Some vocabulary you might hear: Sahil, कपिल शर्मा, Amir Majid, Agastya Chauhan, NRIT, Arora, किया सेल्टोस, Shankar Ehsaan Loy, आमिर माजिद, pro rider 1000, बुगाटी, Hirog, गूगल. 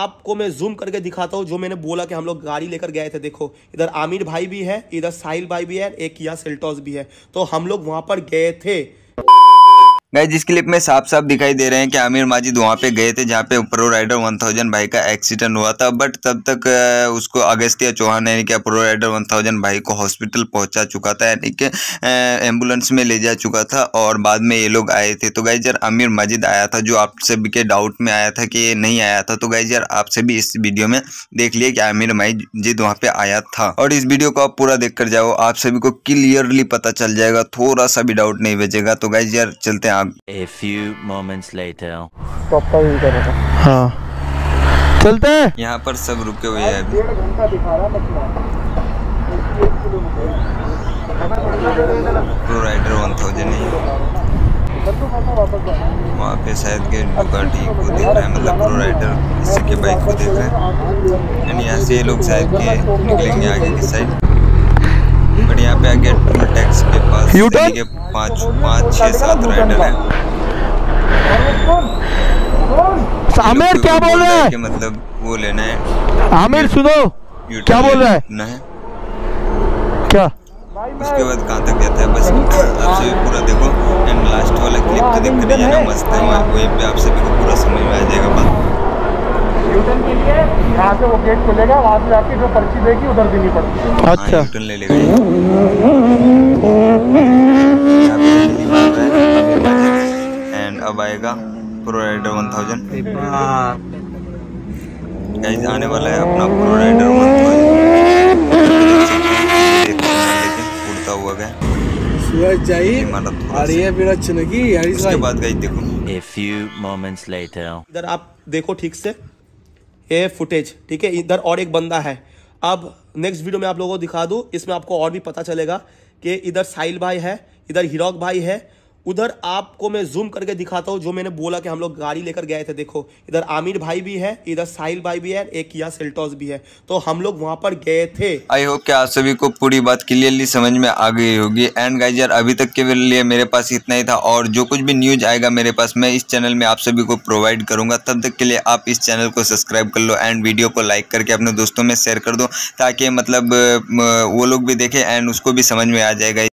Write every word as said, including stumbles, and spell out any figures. आपको मैं जूम करके दिखाता हूँ जो मैंने बोला कि हम लोग गाड़ी लेकर गए थे। देखो इधर आमिर भाई भी है, इधर साहिल भाई भी है, एक किया सेल्टोस भी है। तो हम लोग वहाँ पर गए थे। गाइस जिस क्लिप में साफ साफ दिखाई दे रहे हैं कि आमिर माजिद वहाँ पे गए थे जहाँ पे प्रो राइडर वन थाउज़ेंड भाई का एक्सीडेंट हुआ था, बट तब तक उसको अगस्त्य चौहान यानी कि प्रो राइडर वन थाउज़ेंड भाई को हॉस्पिटल पहुँचा चुका था, यानी कि एम्बुलेंस में ले जा चुका था और बाद में ये लोग आए थे। तो गाइस यार आमिर माजिद आया था जो आप सभी के डाउट में आया था कि ये नहीं आया था। तो गाइस यार आप सभी इस वीडियो में देख लिए कि आमिर माजिद वहाँ पे आया था और इस वीडियो को आप पूरा देख कर जाओ, आप सभी को क्लियरली पता चल जाएगा, थोड़ा सा भी डाउट नहीं बचेगा। तो गाइस यार चलते हैं। A few moments later. हाँ। चलते हैं। यहाँ पर सब रुके हुए हैं। डेढ़ घंटा दिखा रहा है। प्रो राइडर वन थाउज़ेंड नहीं। वहाँ पे शायद के बुगाटी को देख रहे हैं, मतलब प्रो राइडर इसके बाइक को देख रहे हैं। एंड यहाँ से ये लोग शायद के निकलेंगे आगे की साइड। बट यहाँ पे आगे टोल टैक्स के पास के पाँच पाँच छः सात राइडर हैं। आमिर क्या बोल रहा है? मतलब वो लेना है। आमिर सुनो क्या बोल रहा है? क्या उसके बाद कहाँ तक जाता है बस आप सभी पूरा देखो। एंड लास्ट वाला क्लिप तो देखते रहिए ना, मस्त है, वहीं पे आप सभी को पूरा समझ में आ जाएगा। बात यूटर्न के लिए यहाँ से वो गेट खुलेगा, वहाँ से आपकी जो पर्ची देगी उधर देनी पड़ती है। अच्छा यूटर्न ले लेगा। एंड अब आएगा pro rider one thousand. Guys आने वाला है अपना pro rider one thousand. Kurta हुआ गया सूरज जाई और ये मेरा चुनगी। इसके बाद गाइस देखो A few moments later. इधर आप देखो ठीक से ये फुटेज, ठीक है। इधर और एक बंदा है। अब नेक्स्ट वीडियो में आप लोगों को दिखा दूँ, इसमें आपको और भी पता चलेगा कि इधर साहिल भाई है, इधर हिरोग भाई है। उधर आपको मैं जूम करके दिखाता हूँ जो मैंने बोला कि हम लोग गाड़ी लेकर गए थे। देखो इधर आमिर भाई भी है, इधर साहिल भाई भी है, एक किया सेल्टोस भी है। तो हम लोग वहाँ पर गए थे। आई होप कि आप सभी को पूरी बात क्लियरली समझ में आ गई होगी। एंड गाइस यार अभी तक के लिए मेरे पास इतना ही था, और जो कुछ भी न्यूज आएगा मेरे पास मैं इस चैनल में आप सभी को प्रोवाइड करूंगा। तब तक के लिए आप इस चैनल को सब्सक्राइब कर लो एंड वीडियो को लाइक करके अपने दोस्तों में शेयर कर दो, ताकि मतलब वो लोग भी देखें एंड उसको भी समझ में आ जाएगा।